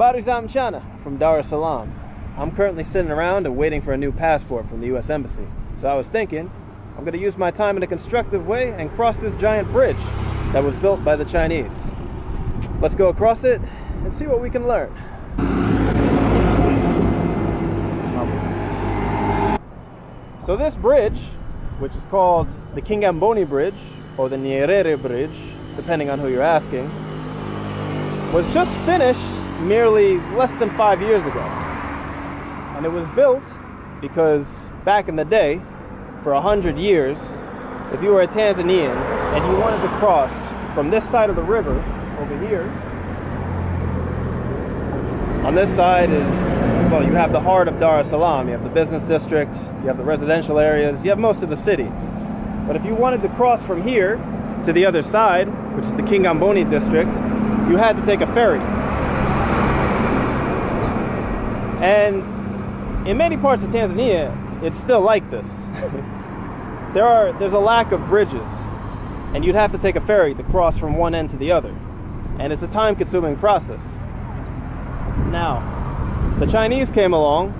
Barizam Chana from Dar es Salaam. I'm currently sitting around and waiting for a new passport from the U.S. Embassy. So I was thinking, I'm going to use my time in a constructive way and cross this giant bridge that was built by the Chinese. Let's go across it and see what we can learn. So this bridge, which is called the Kigamboni Bridge or the Nyerere Bridge, depending on who you're asking, was just finished merely less than 5 years ago. And it was built because back in the day, for 100 years, if you were a Tanzanian and you wanted to cross from this side of the river over here, on this side is, well, you have the heart of Dar es Salaam. You have the business districts, you have the residential areas, you have most of the city. But if you wanted to cross from here to the other side, which is the Kigamboni district, you had to take a ferry. And in many parts of Tanzania, it's still like this. There's a lack of bridges, and you'd have to take a ferry to cross from one end to the other. And it's a time-consuming process. Now, the Chinese came along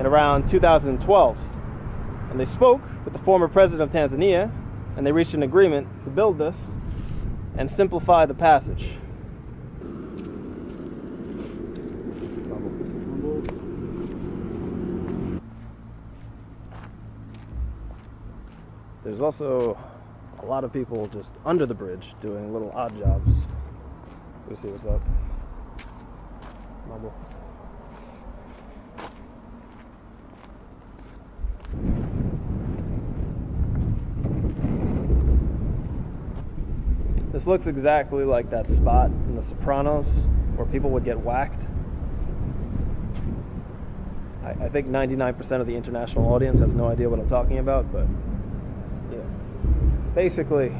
in around 2012, and they spoke with the former president of Tanzania, and they reached an agreement to build this and simplify the passage. There's also a lot of people just under the bridge doing little odd jobs. We'll see what's up. Mambo. This looks exactly like that spot in The Sopranos where people would get whacked. I think 99% of the international audience has no idea what I'm talking about, but yeah. Basically,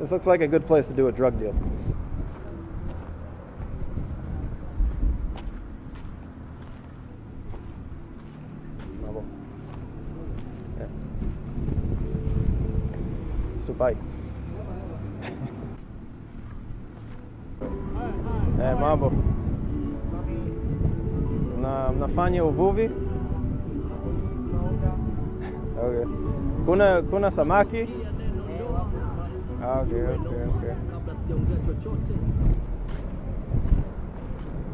this looks like a good place to do a drug deal. Yeah. So bye. Mambo. Mnafanya uvuvi? Okay. Kuna samaki? Okay.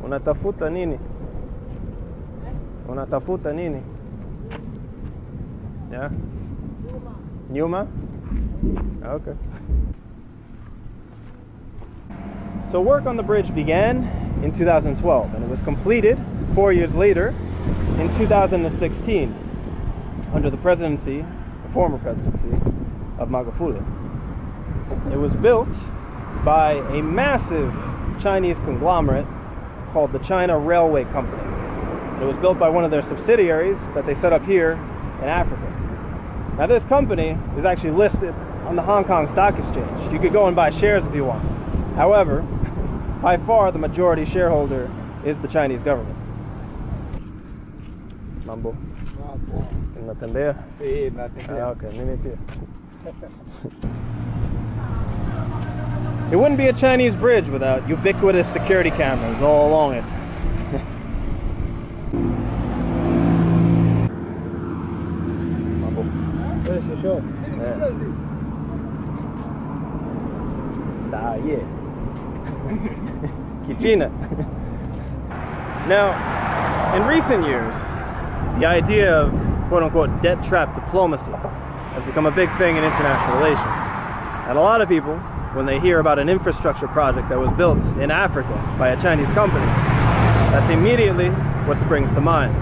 Unatafuta nini? Yeah? Nyuma? Okay. So work on the bridge began in 2012, and it was completed 4 years later in 2016 under the presidency, the former presidency, of Magufuli. It was built by a massive Chinese conglomerate called the China Railway Company. It was built by one of their subsidiaries that they set up here in Africa. Now this company is actually listed on the Hong Kong Stock Exchange. You could go and buy shares if you want. However, by far the majority shareholder is the Chinese government. Mambo. It wouldn't be a Chinese bridge without ubiquitous security cameras all along it. Yeah. Kichina. Now, in recent years, the idea of quote-unquote debt-trap diplomacy has become a big thing in international relations. And a lot of people, when they hear about an infrastructure project that was built in Africa by a Chinese company, that's immediately what springs to mind.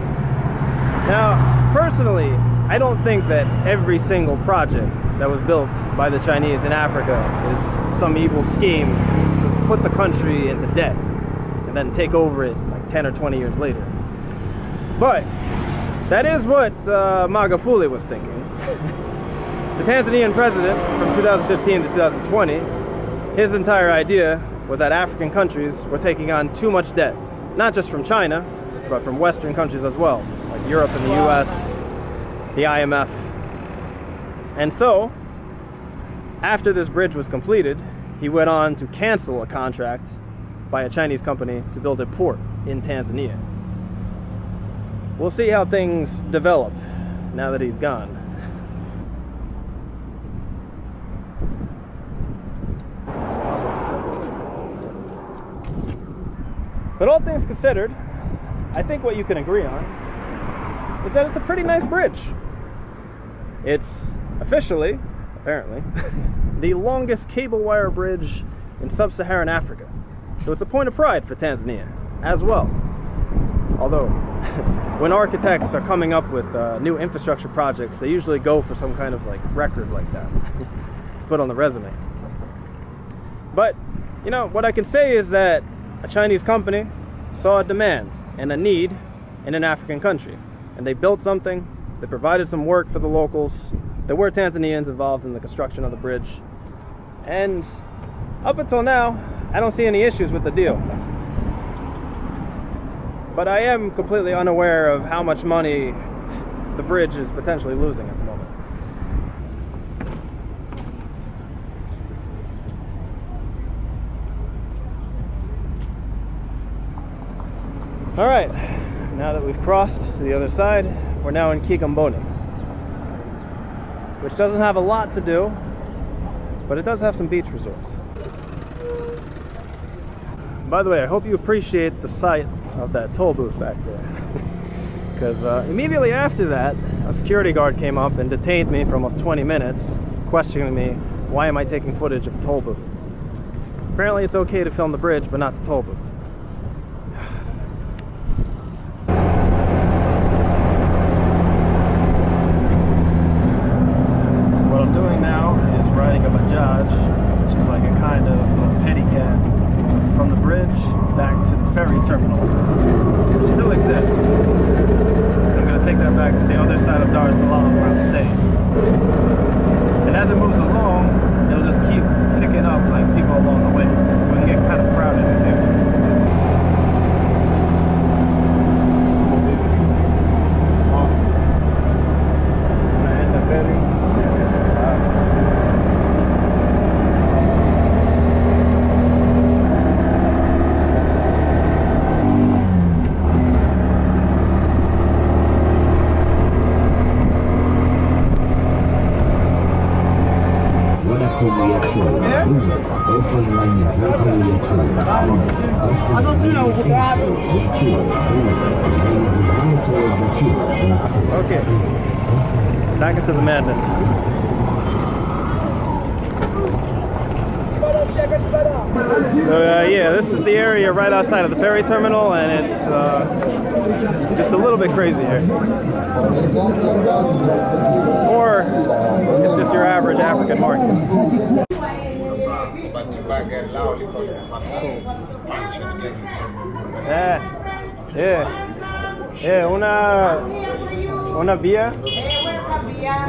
Now, personally, I don't think that every single project that was built by the Chinese in Africa is some evil scheme to put the country into debt and then take over it like 10 or 20 years later. But that is what Magufuli was thinking. The Tanzanian president from 2015 to 2020, his entire idea was that African countries were taking on too much debt, not just from China, but from Western countries as well, like Europe and the US, the IMF. And so, after this bridge was completed, he went on to cancel a contract by a Chinese company to build a port in Tanzania. We'll see how things develop now that he's gone. But all things considered, I think what you can agree on is that it's a pretty nice bridge. It's officially, apparently, the longest cable wire bridge in sub-Saharan Africa. So it's a point of pride for Tanzania as well. Although, when architects are coming up with new infrastructure projects, they usually go for some kind of like record like that to put on the resume. But, you know, what I can say is that a Chinese company saw a demand and a need in an African country, and they built something, they provided some work for the locals. There were Tanzanians involved in the construction of the bridge, and up until now, I don't see any issues with the deal. But I am completely unaware of how much money the bridge is potentially losing at the moment. All right, now that we've crossed to the other side, we're now in Kigamboni, which doesn't have a lot to do, but it does have some beach resorts. By the way, I hope you appreciate the sight of that toll booth back there, because immediately after that, a security guard came up and detained me for almost 20 minutes, questioning me, why am I taking footage of a toll booth? Apparently it's okay to film the bridge, but not the toll booth. Okay, back into the madness. So yeah, this is the area right outside of the ferry terminal, and it's just a little bit crazy here. Or it's just your average African market. Yeah, una bia.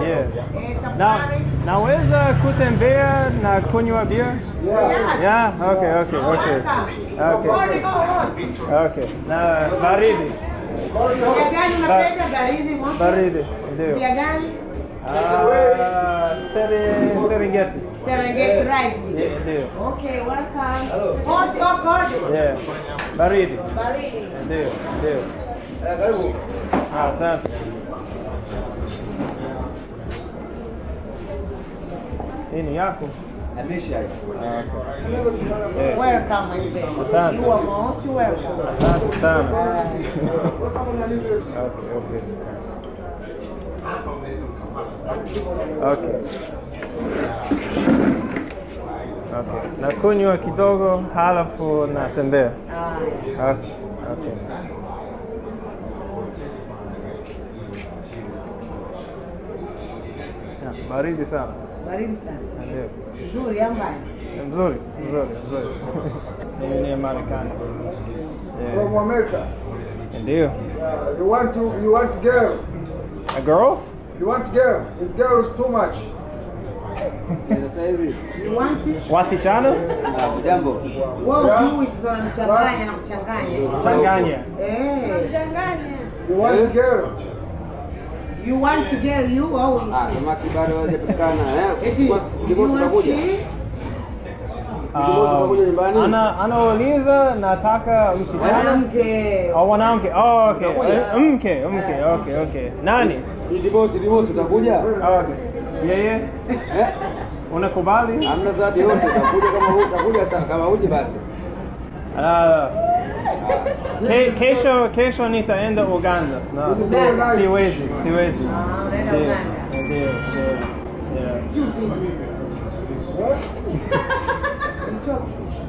Yeah. Naweza kutembea na kunywa bia? Yeah. Okay. Na baridi. Baridi. Serengeti. Serengeti, right? Yeah. Okay, welcome. Hello. Yeah. Baridi. Baridi. Asante. Nini yako? Welcome, my friend. You are most welcome. Asante sana. Okay. Nakunywa kidogo halafu natembea. Okay. Baridi sana. Baridi sana. Ndio. Nzuri ama mbaya? Nzuri. Ni Marekani. From America. Ndio. You want girl? A girl? You want girl? This girl is too much. You want it? Wasichana? Jambo. Wao huyu sana mchanganya na mchanganya. You want girl? You want to get you always. You want she? Anauliza nataka msichana au mwanamke. Oh, okay. Mke, mke. Okay, okay. Nani? Divorce, divorce utakuja? Okay. Yeye? Eh? Unakubali? Hamna zaidi yote utakuja kama huko utakuja sana kama uje basi. Kesho nitaenda Uganda. Na siwezi, siwezi. Ndio.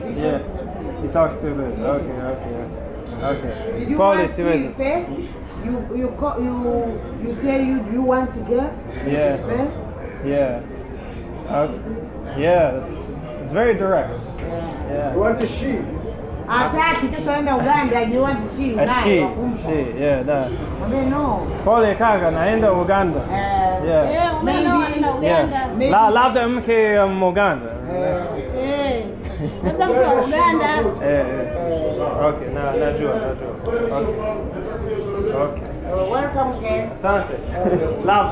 Yeah. Yes, he talks stupid. Okay. Did you want to see first? You tell you do you want to get? Yeah. First? Yeah. Yeah. It's very direct. Yeah. You want to see? You want to see? She. Yeah. That. No. Pole kaka naenda Uganda. Yeah. Maybe. Labda mke Uganda. Okay, najua. Okay. Welcome again. Asante. Love.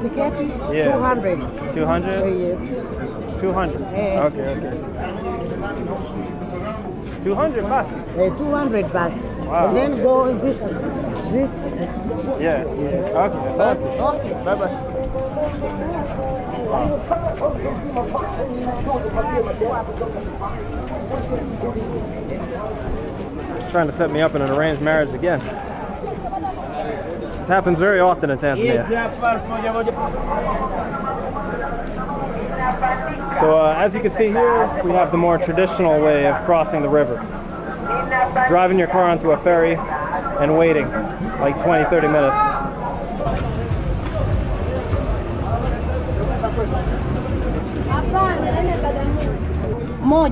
Ticket? Yeah. 200. 200? 200. Okay. 200 bus? 200 bus. Wow. And then go in this. Yeah. Okay. Asante. Okay. Bye-bye. Trying to set me up in an arranged marriage again. This happens very often in Tanzania. So as you can see here, we have the more traditional way of crossing the river. Driving your car onto a ferry and waiting like 20-30 minutes. Cool.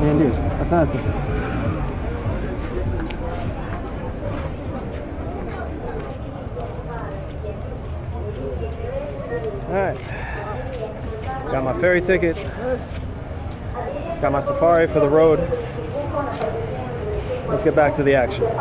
Indeed. Asante. All right. Got my ferry ticket, got my safari for the road. Let's get back to the action. You're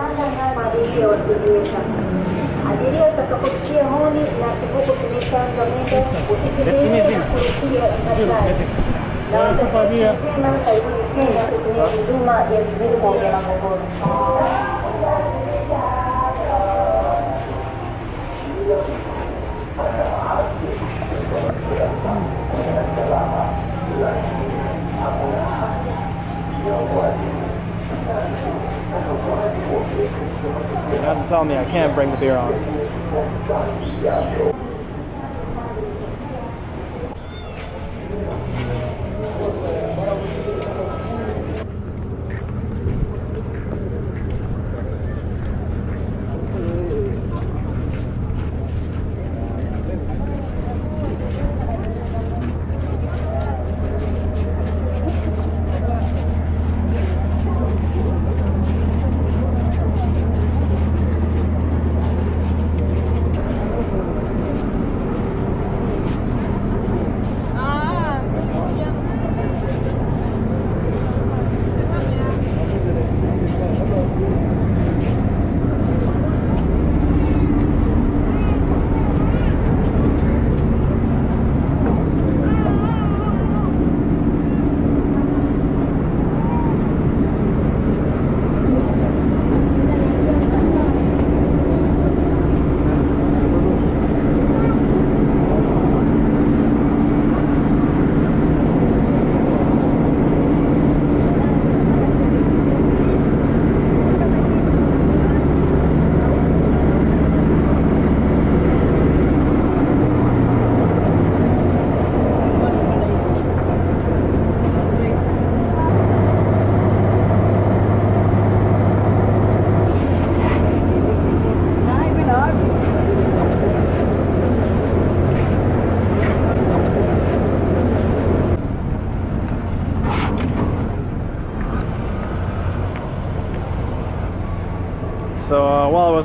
not to tell me I can't bring the beer on.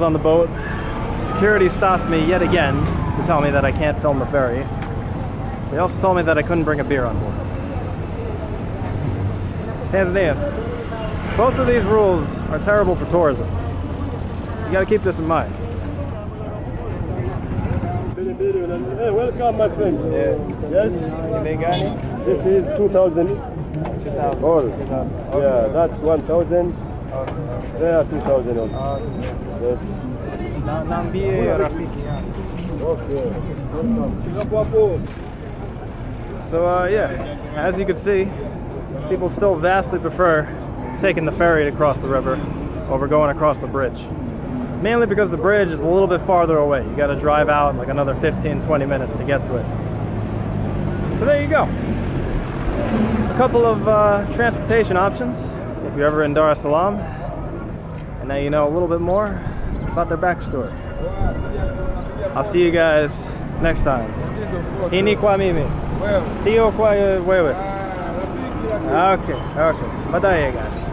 On the boat, Security stopped me yet again to tell me that I can't film the ferry. They also told me that I couldn't bring a beer on board. Tanzania. Both of these rules are terrible for tourism. You gotta keep this in mind. Hey, welcome, my friend. Yes. Yes. This is 2,000. 2,000. All. Okay. Yeah, that's 1,000. Okay. There are 2,000 all. Okay. So, yeah, as you can see, people still vastly prefer taking the ferry to cross the river over going across the bridge. Mainly because the bridge is a little bit farther away. You gotta drive out like another 15-20 minutes to get to it. So there you go. A couple of transportation options if you're ever in Dar es Salaam. And now you know a little bit more about their backstory. I'll see you guys next time. Hini kwa mimi. Sio kwa wewe. Okay, okay. Bye, guys.